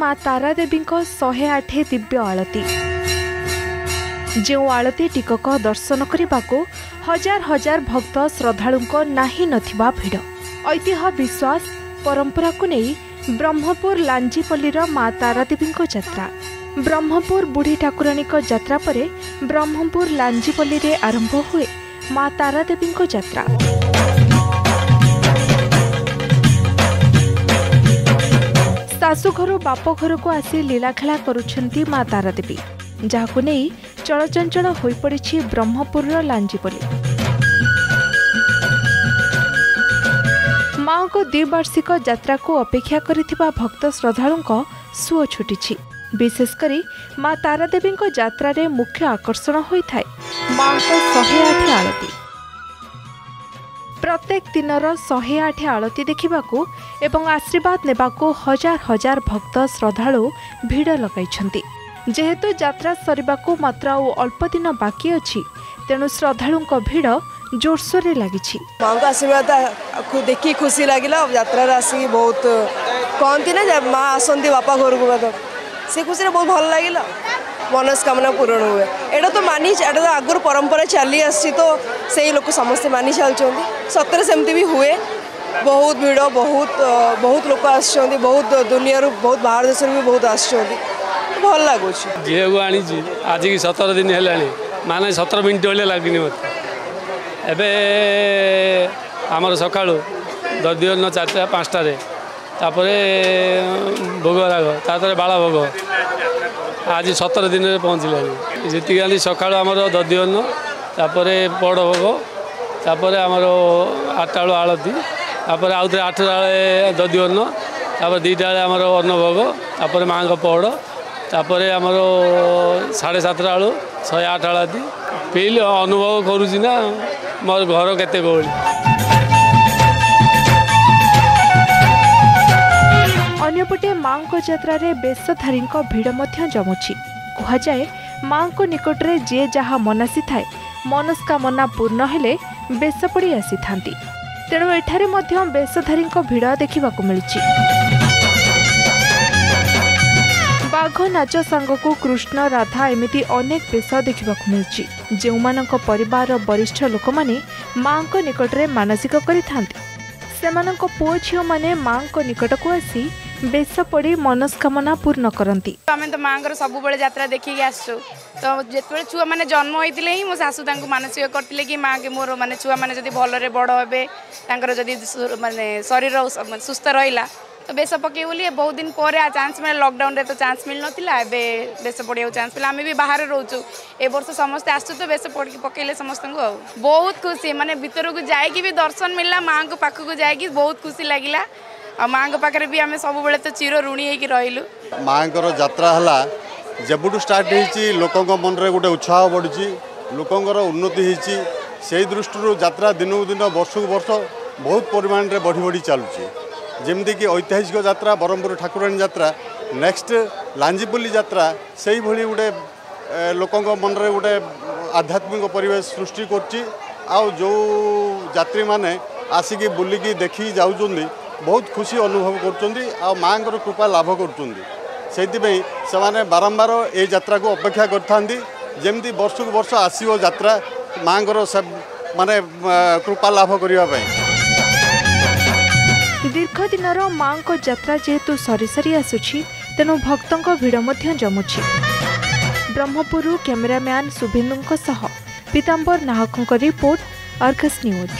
माँ तारादेवी 108 दिव्य आलती जो आलती टीकक दर्शन करने को हजार हजार भक्त श्रद्धालुं नाही नथिबा भिड़ ऐतिह्य विश्वास परंपरा को नहीं ब्रह्मपुर लांजीपल्ली माँ तारादेवी यात्रा ब्रह्मपुर बुढ़ी ठाकुराणी यात्रा परे ब्रह्मपुर लांजीपल्ली रे आरंभ हुए माँ तारादेवी यात्रा। सासुघर बापघर को आसी लीलाखेला करुछंती माँ तारादेवी जहां नहीं चलचंचल हो पड़ी ब्रह्मपुर लांजीपल्ली। माँ को द्विवार्षिक यात्रा को अपेक्षा करिथिबा भक्त श्रद्धालुंको सुओ छुटिछि। विशेषकर माँ तारादेवी यात्रा रे मुख्य आकर्षण होइथाय माँ को 108 आलती। प्रत्येक दिनर 108 आलती देखिबाको एवं आशीर्वाद नेबाको हजार हजार भक्त श्रद्धालु भिड़ लगाइछन्ति। जेहेतु यात्रा सरिबाको मात्र अल्प दिन बाकी अछि तेणु श्रद्धालुंको भिड़ जोरसोर लगी। माँ को आशीर्वाद देखी खुशी लगला यात्रा आसिक बहुत कहती ना माँ आसती बापा घर को से खुशी बहुत भल लगला मनस्कामना पूरण हुए। एटा तो मानी तो आगुरी परंपरा चली आसी तो से लोग समस्ते मानि चलते सतरे सेमती भी हुए। बहुत भिड़ बहुत लोग आस बहुत दुनिया बहुत बाहर देश भी बहुत आल लगुच झील को आज की 17 दिन है माना 17 मिनट भाई लगनी मत एबे आमर सका दिन 4-5 भोग राग तापर बाला भोग आज 17 दिन में पहुँचल जीतिकाली सका दधिवन तापर बड़ भोग तापर आमर 8टा बेल आलती तापर आउ 8 दधिवन तापर 2टा बेल आमर अन्न भोग तापर माँ का पौड़ तापर आमर 7:30 बेलू 108 आलती फिर अनुभव करुँच ना मोर घर केते गोल। अन्यपटे माँ को यात्रा रे बेशधारी भिड़ जमुची कह जाए माँ को निकट रे जे जहा मनासी थाए मनस्कामना पूर्ण हेले बेश पड़ी आसी थांती तेणु एठारे मध्य बेशधारी भिड़ देखा मिली। बाघ नाच सांग को कृष्ण राधा एमती अनेक बेश देखा मिली जो मान परिवार वरिष्ठ लोक मैंने माँ को निकट रे मानसिक करो झील मैंने माँ को निकट को आसी बेश पड़ी मनस्कामना पूर्ण करती। आम तो माँ को सब यात्रा देखिए आसो तो जिते छुआ मैंने जन्म होते ही मो सासू मानसिक करते कि माँ के मोर मैंने छुआ मैंने भलि बड़ हे मानने शरीर सुस्थ रहा तो बेस पकई बोली बहुत दिन पर चान्स मिले लॉकडाउन रे तो चान्स मिल ना बेस पड़े चान्स मिला आम भी बाहर रोचु ए वर्ष समस्ते आसु तो बेस पकड़े समस्त को बहुत खुशी माने भीतर को जाकि भी दर्शन मिलला माँ को पाख को जाकि बहुत खुशी लगला आ माँ को पाखे भी आम सब बेले तो चीर ऋणी होलु। माँ को यात्रा हला जबुठ स्टार्ट होती लोकों मन रे गोटे उत्साह बढ़ुची लोकंर उन्नति होई दृष्टि यात्रा दिनकू दिन वर्ष को वर्ष बहुत परिमाण रे बढ़ी बढ़ी चलुची जेमती कि ऐतिहासिक यात्रा ब्रह्मपुर ठाकुराणी यात्रा नेक्स्ट लांजीपल्ली यात्रा से ही भली गोटे लोक मन रे गोटे आध्यात्मिक परिवेश सृष्टि करची आउ जो यात्री माने आसिकी बुलिकी देखी जाउचुंदी बहुत खुशी अनुभव करचुंदी आ माँ को कृपा लाभ करचुंदी सेथिपई से माने बारंबार ए यात्रा को अपेक्षा करथांदी जेमती वर्ष को वर्ष आसीओ यात्रा माँ को माने कृपा लाभ करिवा पई। दीर्घ दिनर माँ को यात्रा जेहेतु सरी सरी आसुछि तेणु भक्तों भिड़ मध्य जमुछि। ब्रह्मपुरु कैमरामैन शुभेन्दुंक सह पीतांबर नाहकंक रिपोर्ट अर्गस न्यूज।